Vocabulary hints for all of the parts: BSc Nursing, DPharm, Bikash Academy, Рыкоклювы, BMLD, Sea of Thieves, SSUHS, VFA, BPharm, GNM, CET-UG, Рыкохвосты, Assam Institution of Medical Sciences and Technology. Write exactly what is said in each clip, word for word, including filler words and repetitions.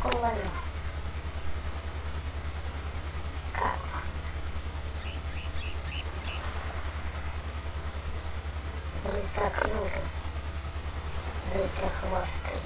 половину. Рыкоклювы, рыкохвосты.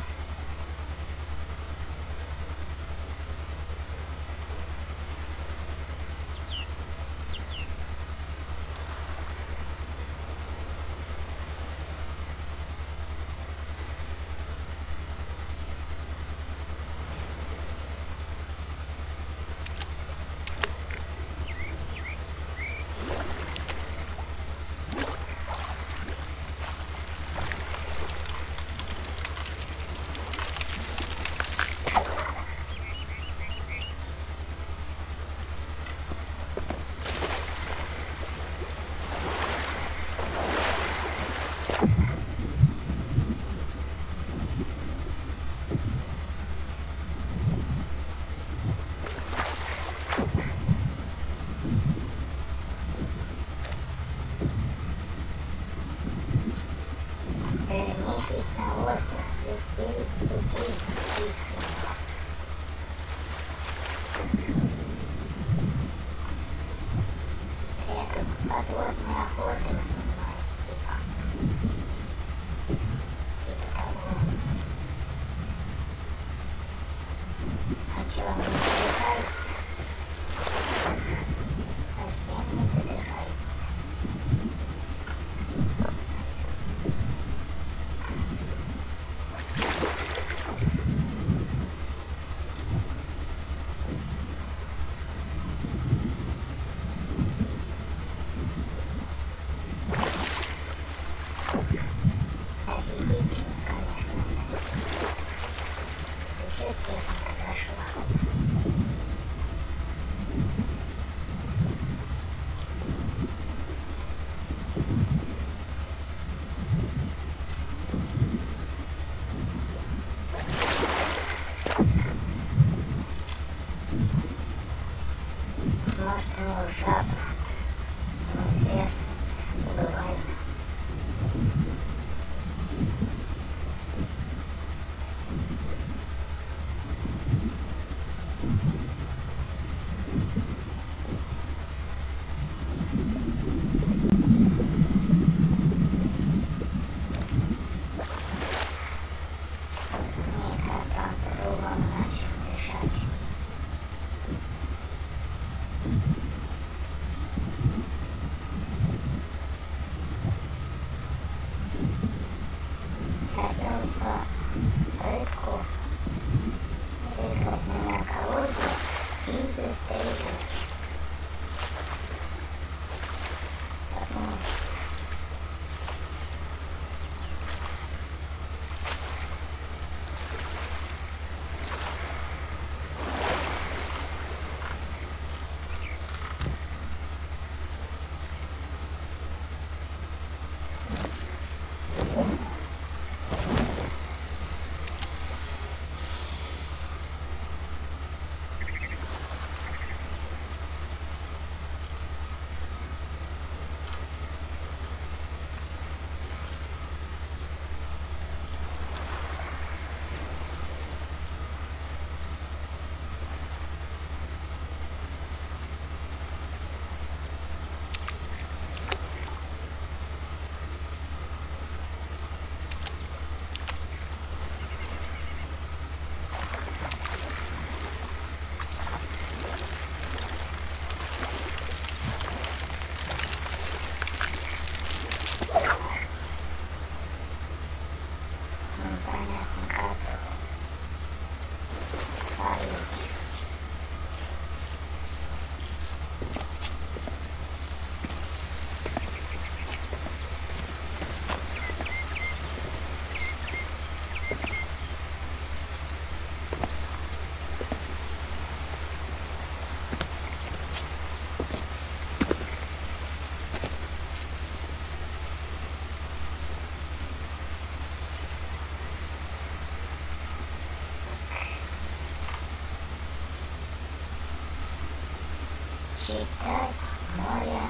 Читать море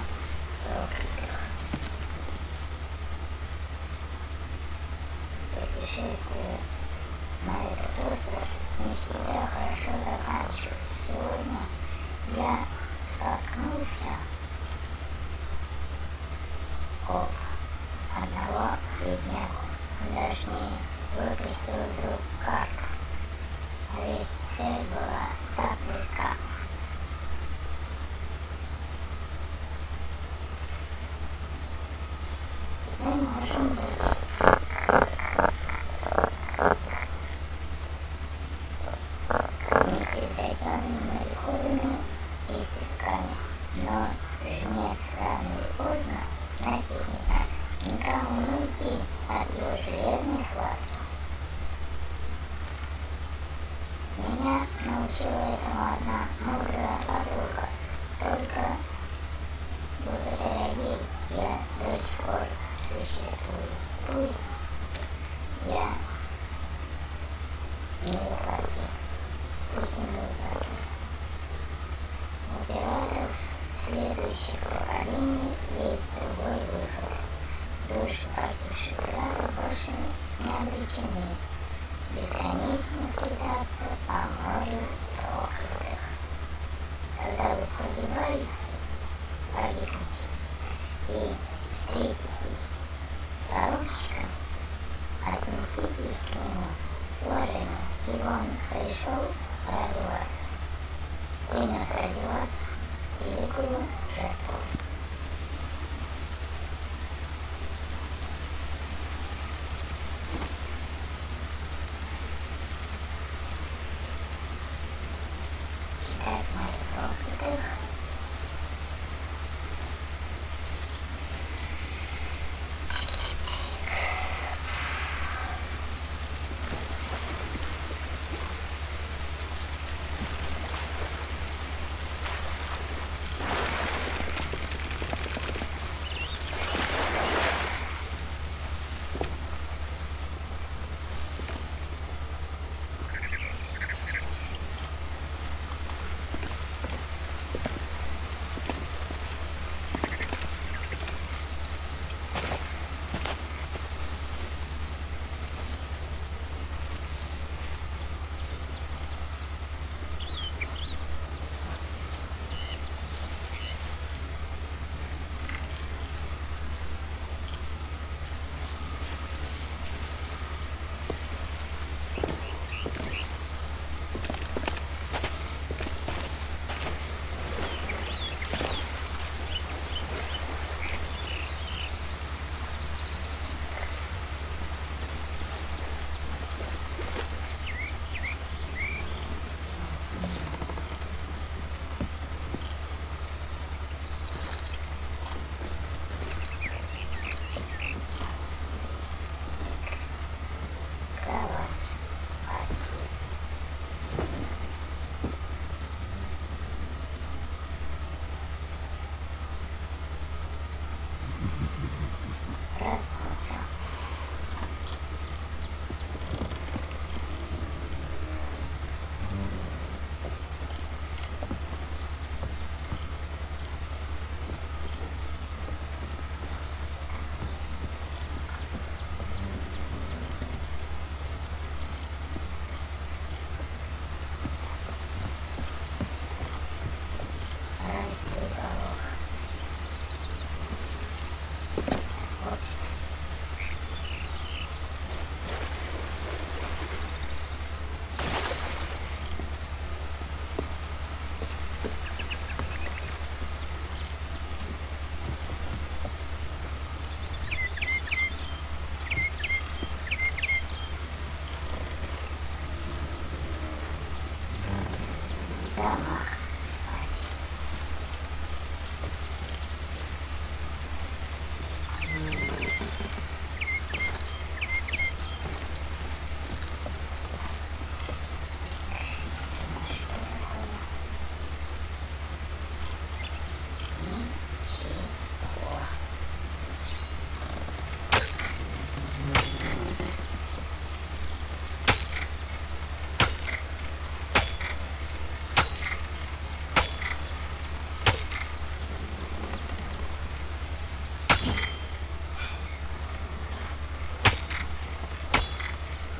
отклика. Путешествие на этот остров если я хорошо заканчиваю. Сегодня я столкнулся об одного бедняку. Точнее, выпустил вдруг карту. А ведь цель была так близка. Мы можем быть.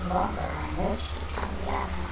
Бомба вонючий, там явно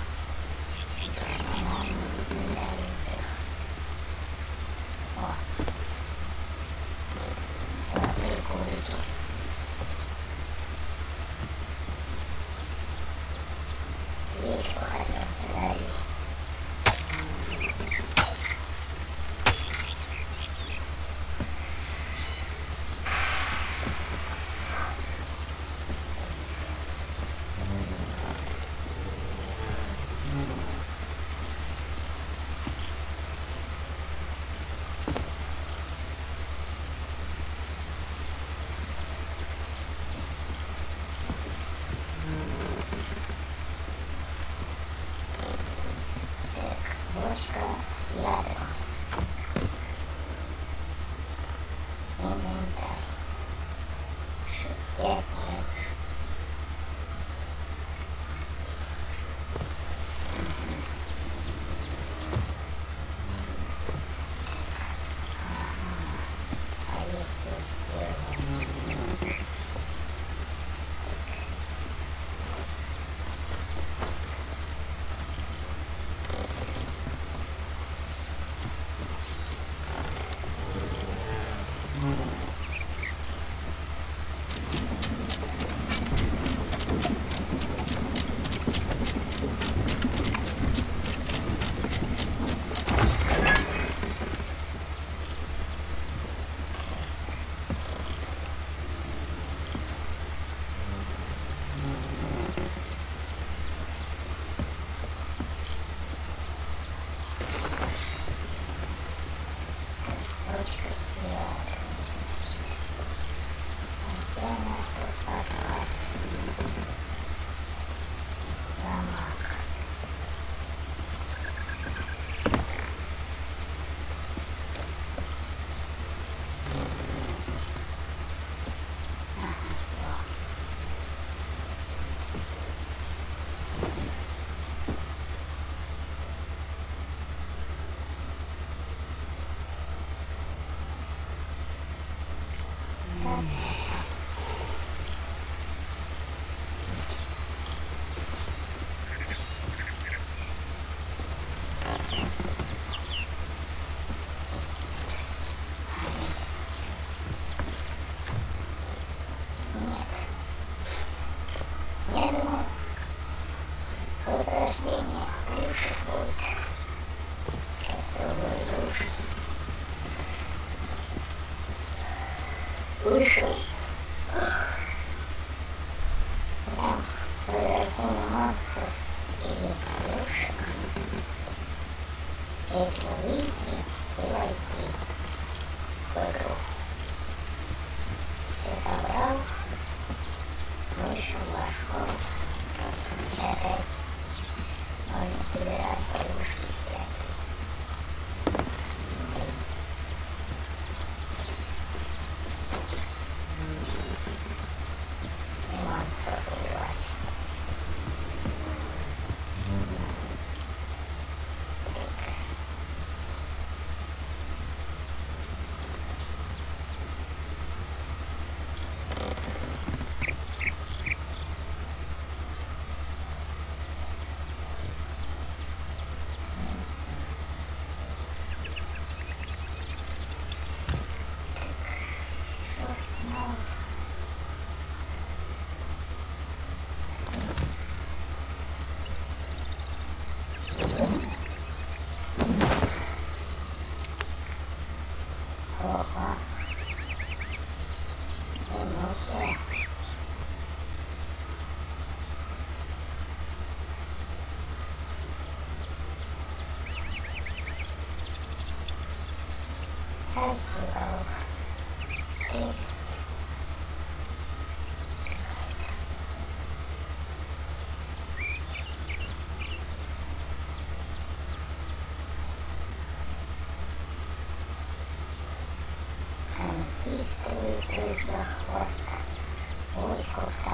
Рыбка,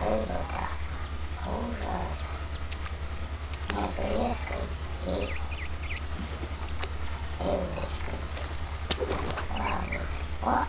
рыбка, ужас. Не приветствуй их. Рыбочки. Ладно.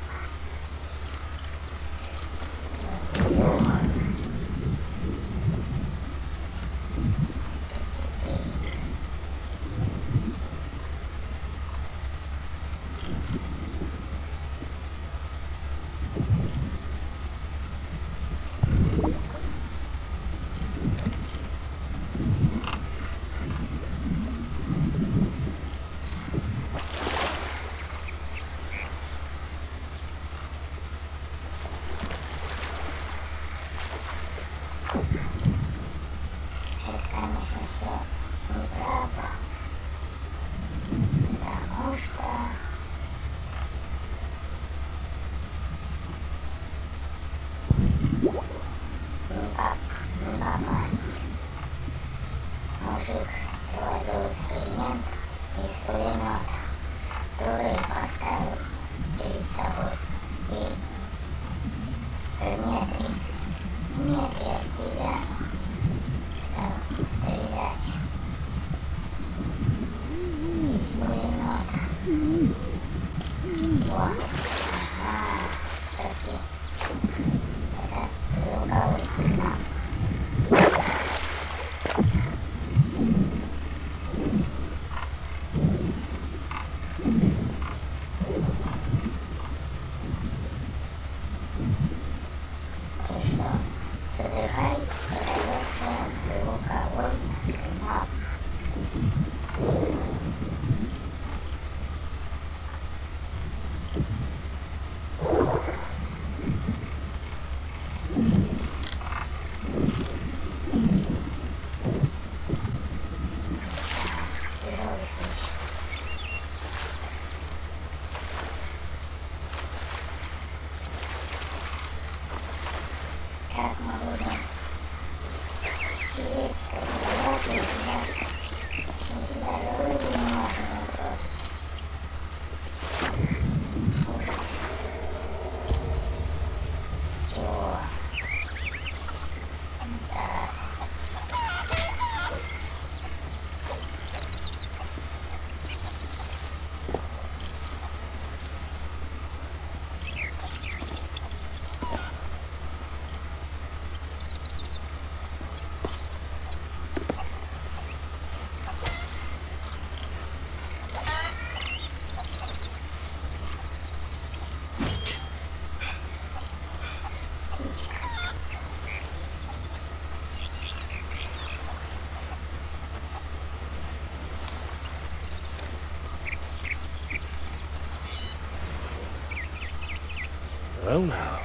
Well now,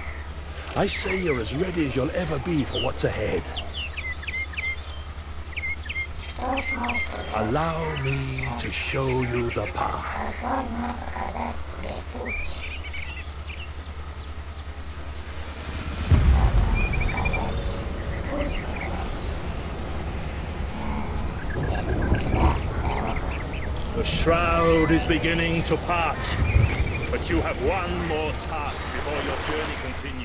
I say you're as ready as you'll ever be for what's ahead. Allow me to show you the path. The shroud is beginning to part, but you have one more task before your journey continues.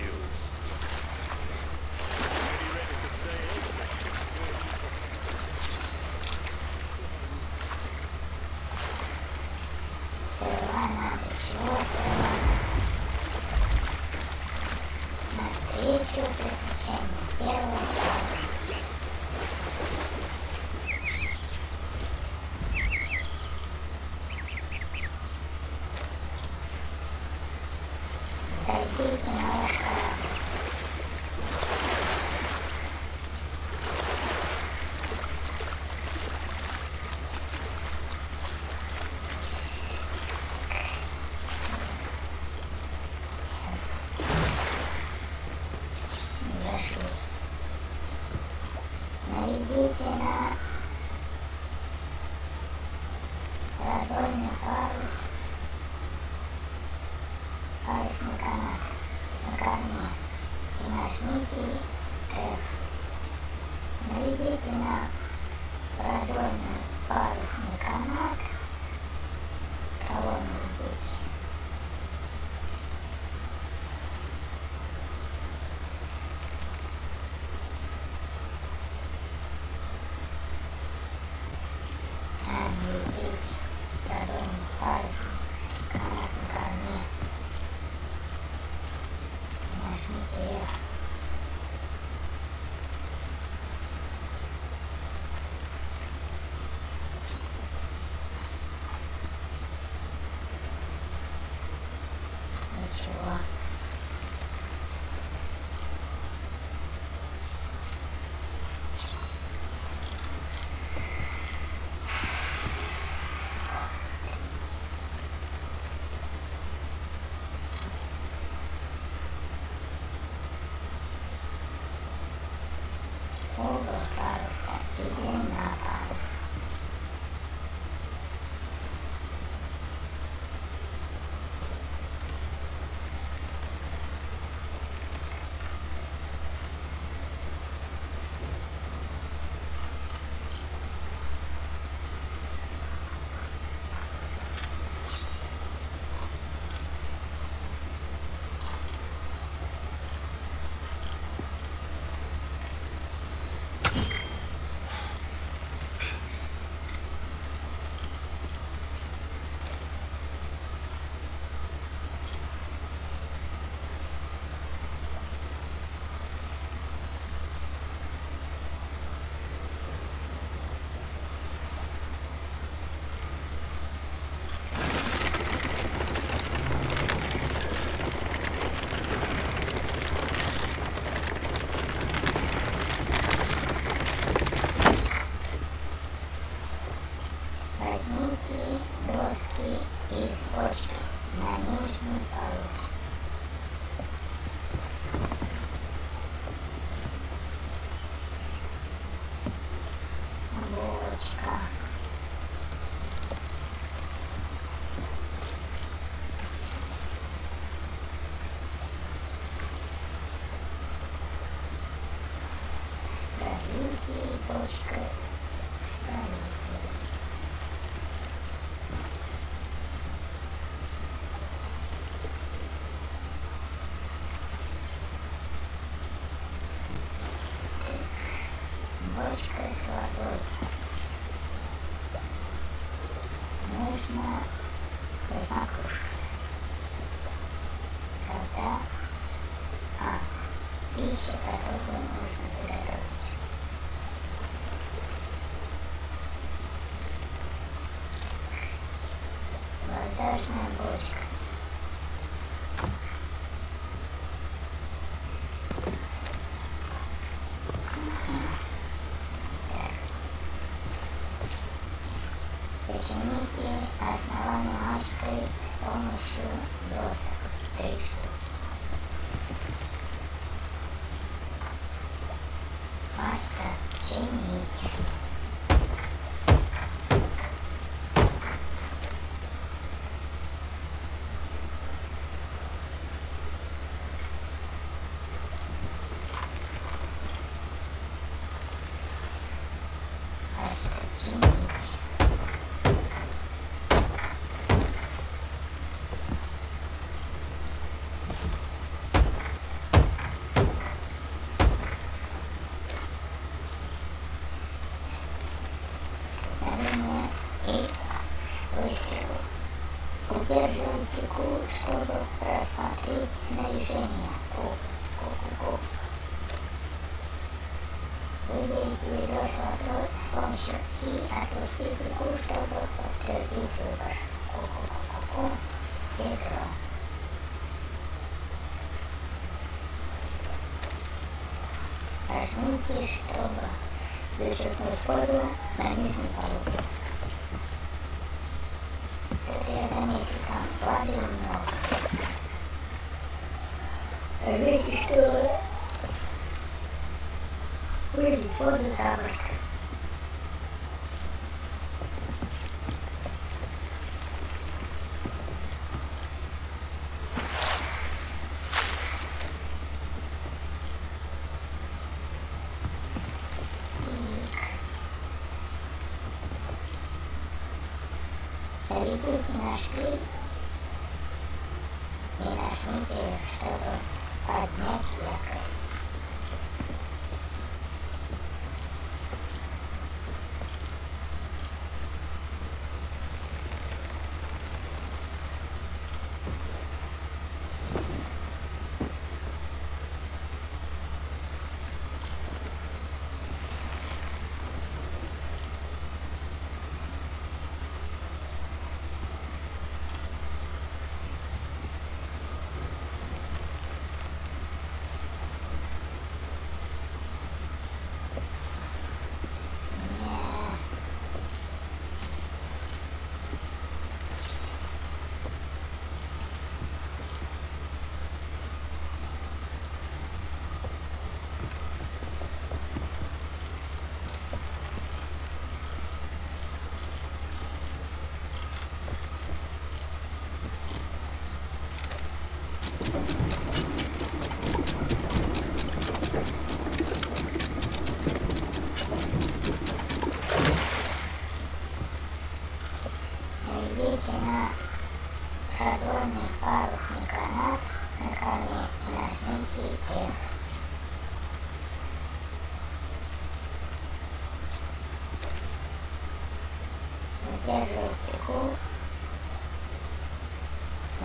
поддерживайте курс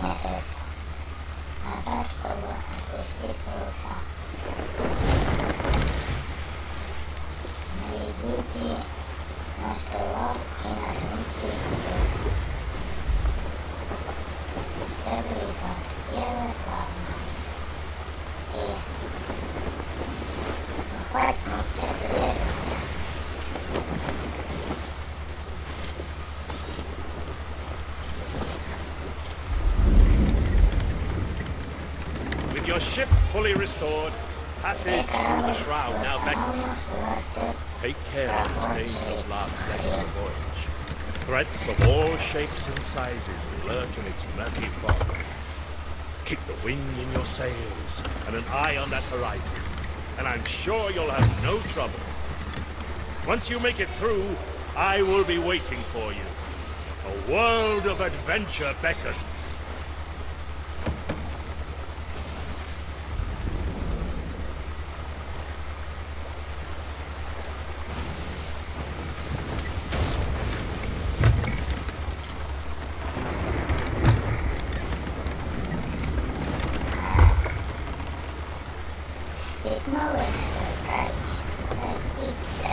на это, а так, чтобы отпустить паруса. Наведите на штурвал и нажмите курс. Все группа, первая плавно. И хватит сейчас вверх. Your ship fully restored. Passage through the shroud now beckons. Take care of this dangerous last leg of the voyage. Threats of all shapes and sizes lurk in its murky fog. Keep the wind in your sails and an eye on that horizon, and I'm sure you'll have no trouble. Once you make it through, I will be waiting for you. A world of adventure beckons. It's not like that.